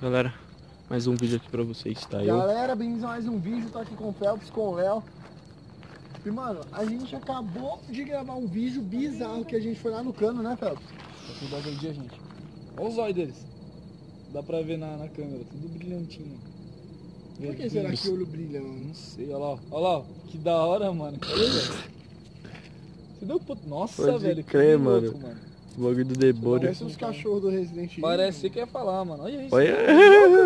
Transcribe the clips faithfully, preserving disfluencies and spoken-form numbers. Galera, mais um vídeo aqui pra vocês, tá? Galera, bem-vindos a mais um vídeo, tô aqui com o Felps, com o Léo. E mano, a gente acabou de gravar um vídeo bizarro que a gente foi lá no cano, né, Felps? Pra aquele dia, gente. Olha os olhos deles. Dá pra ver na, na câmera, tudo brilhantinho. Por que será que o olho brilha, mano? Não sei, olha lá, olha lá, que da hora, mano. Você deu puto. Nossa, pode velho, crer, que mano. Outro, mano. O bagulho do debole. Parece uns cachorros do Resident Evil. Parece que quer falar, mano. Olha isso. Olha.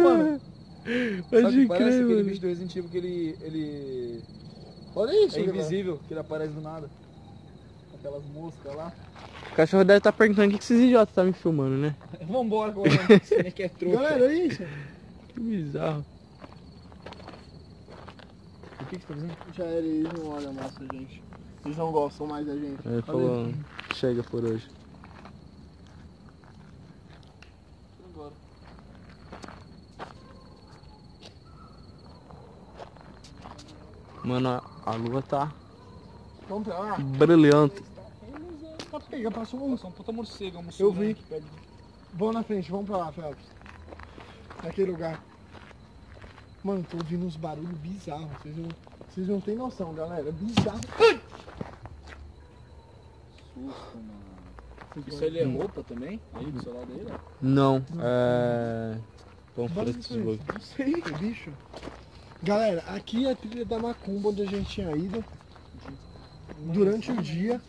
Mano. Pode parece crer, aquele mano. Bicho do Resident Evil que ele. ele... Olha isso, é invisível, cara. Que ele aparece do nada. Aquelas moscas lá. O cachorro deve estar perguntando o que, que esses idiotas tá me filmando, né? Vambora, com você que é trouxa. Galera, olha isso. Que bizarro. O que que você tá dizendo? Já era, eles não olham nossa, gente. Eles não gostam mais da gente. Ele falou, isso. Chega por hoje. Mano, a lua tá brilhante. Tá pega, passou um. Passou um puta morcego, um morcego. Eu vi. Vamos na frente, vamos pra lá, Felps. Naquele lugar. Mano, tô ouvindo uns barulhos bizarros. Vocês não, vocês não tem noção, galera. Bizarro. Ai! Susto, mano. Isso aí é roupa também? Aí do seu lado aí, né? Não, é... Pão preto de jogo. Não sei, bicho. Galera, aqui é a trilha da Macumba, onde a gente tinha ido durante o dia.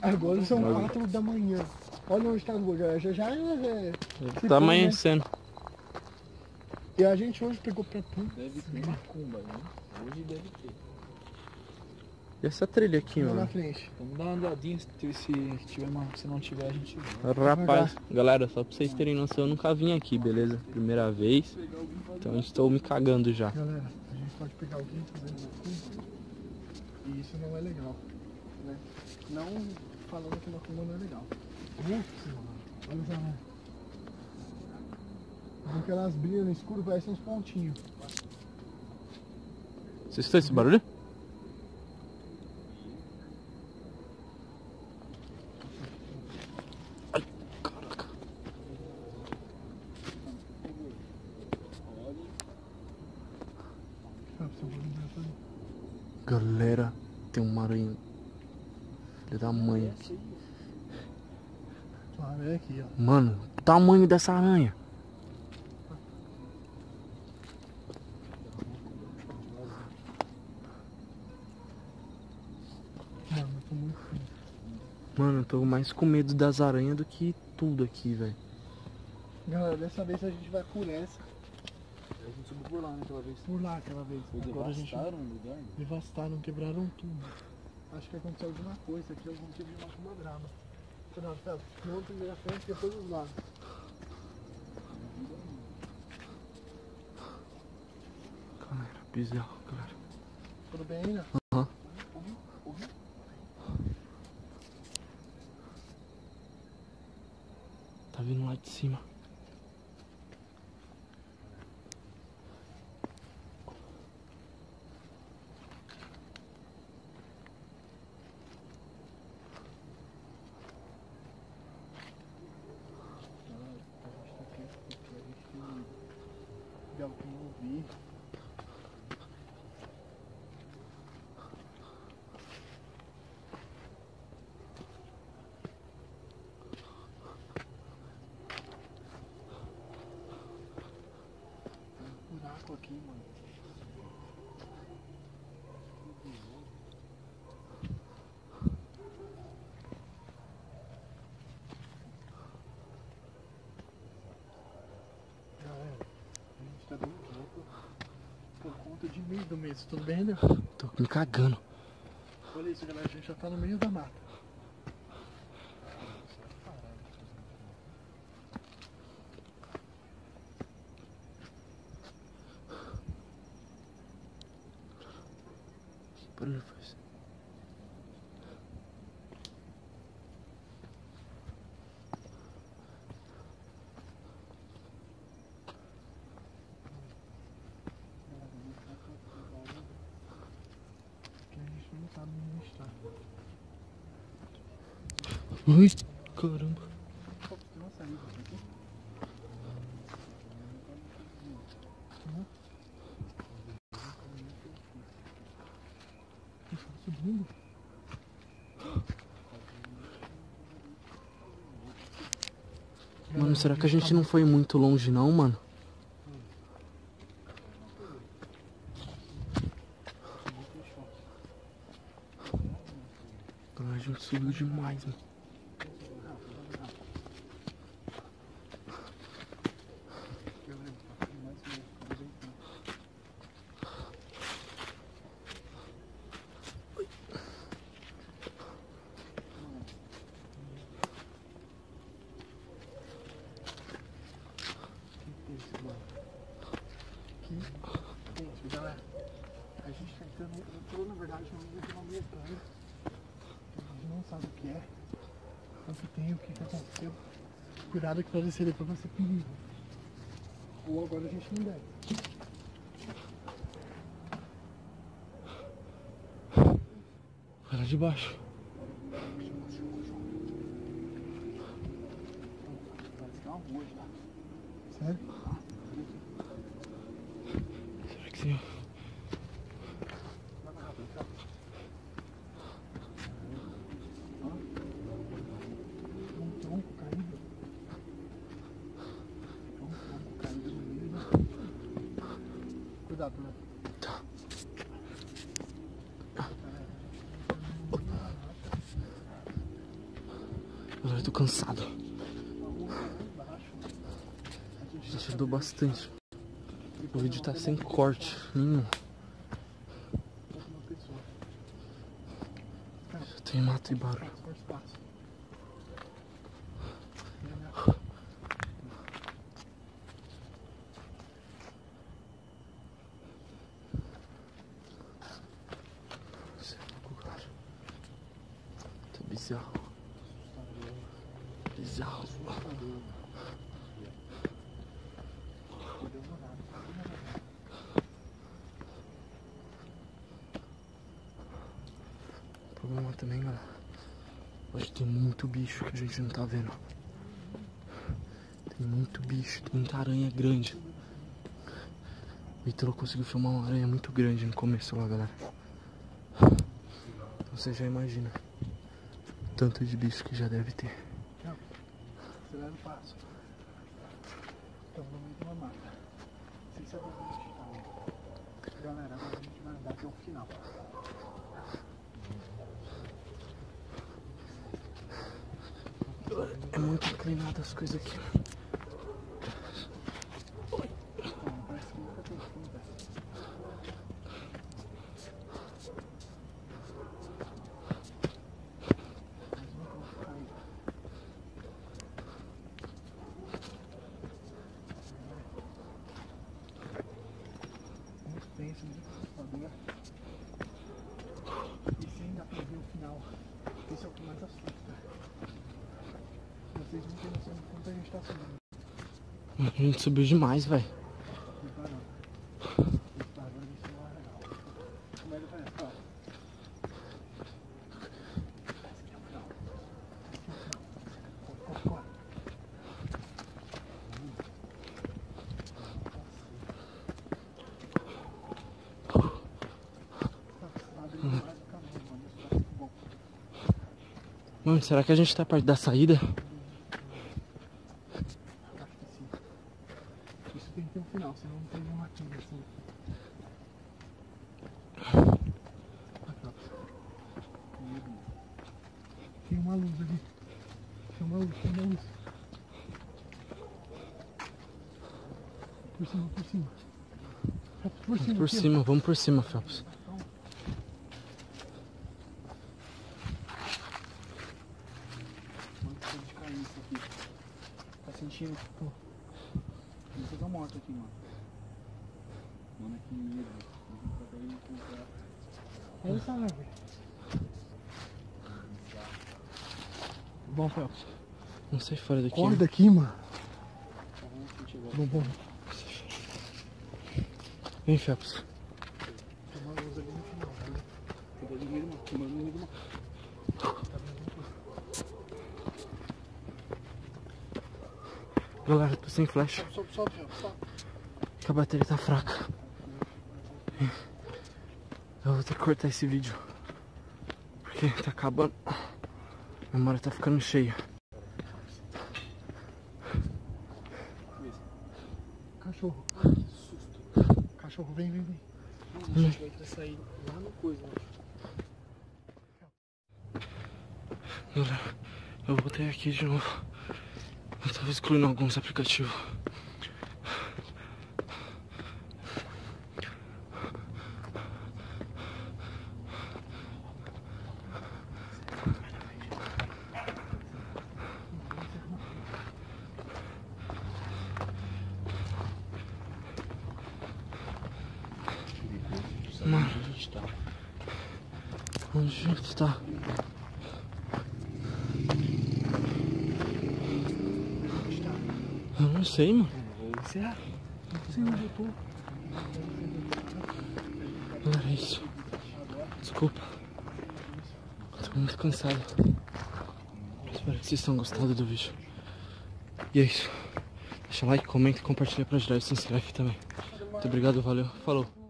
Agora são quatro da manhã. Olha onde tá a lua, galera. Já já é... Tá amanhecendo. E a gente hoje pegou pra... Deve ter Macumba, né? Hoje deve ter. E essa trilha aqui, mano? Na frente. Vamos dar uma andadinha, se, tiver, se não tiver a gente... Rapaz, galera, só pra vocês terem noção, eu nunca vim aqui, beleza? Primeira vez, então estou me cagando já. Galera, a gente pode pegar alguém fazendo macumba e isso não é legal, né? Não falando que macumba não é legal. Olha essa, né? Porque elas brilham no escuro, parecem uns pontinhos. Vocês estão esse barulho? Galera, tem um maranhão. Filha da mãe aqui. Mano, o tamanho dessa aranha. Mano, eu tô mais com medo das aranhas do que tudo aqui, velho. Galera, dessa vez a gente vai por essa. A gente subiu por lá, né, aquela vez? Por lá, aquela vez. Agora devastaram o gente... lugar? Devastaram, quebraram tudo. Acho que aconteceu alguma coisa aqui, algum tipo de macumba brava. Não, tá, não, primeira frente, depois os lados. Galera, bizarro, galera. Tudo bem ainda? Né? Aham. Uhum. Ouviu? Ouviu? Tá vindo lá de cima. Aqui, mano. Galera, a gente tá bem louco por conta de medo mesmo, tudo bem, né? Tô me cagando. Olha isso, galera, a gente já tá no meio da mata. Ui, caramba. Tem uma saída. vindo? Mano, será que a gente não foi muito longe não, mano? A gente subiu demais, mano. Cuidado que pra descer depois vai ser perigo. Ou agora a gente não deve. Vai lá de baixo. Parece que é uma rua já. Sério? Será que sim? Eu tô cansado. Já ajudou bastante. O vídeo tá sem corte nenhum. Já tem mato e barulho. O problema também, galera, hoje tem muito bicho que a gente não tá vendo. Tem muito bicho, tem muita aranha grande. O Ítalo conseguiu filmar uma aranha muito grande no começo lá, galera. Então você já imagina o tanto de bicho que já deve ter. Não, acelera o passo. Estamos no meio de uma mata. Sem saber onde a gente tá. Galera, agora a gente vai andar até o final. É muito inclinado as coisas aqui. A gente subiu demais, velho. Mano, será que a gente tá perto da saída? Tem uma luz ali. Tem uma luz, tem uma luz. Por cima, por cima. Por cima, por cima. Vamos por cima, Felps. Mano, tá de cair isso aqui. Tá sentindo? Pô. Tem que pegar morto aqui, mano. Mano, que medo. Olha essa árvore. Bom, Felps. Não sai fora daqui. Corre daqui, mano. Bom, bom. Vem, Felps. Tem uma luz ali no final, né? Eu vou no meio do mato. Tem uma luz no meio do mato. Galera, tô sem flecha. Sobe, sobe, sobe. A bateria tá fraca. Eu vou ter que cortar esse vídeo. porque tá acabando. A memória tá ficando cheia. Cachorro. Ai, que susto. Cachorro, vem, vem, vem. A gente vai sair lá no coisa. Galera, eu voltei aqui de novo. Eu tava excluindo alguns aplicativos. Mano, onde a gente tá? Onde a gente tá? Eu não sei, mano. Será? Não sei onde eu tô. Não era isso. Desculpa. Eu tô muito cansado. Espero que vocês tenham gostado do vídeo. E é isso. Deixa like, comenta e compartilha pra ajudar e se inscreve também. Muito obrigado, valeu. Falou.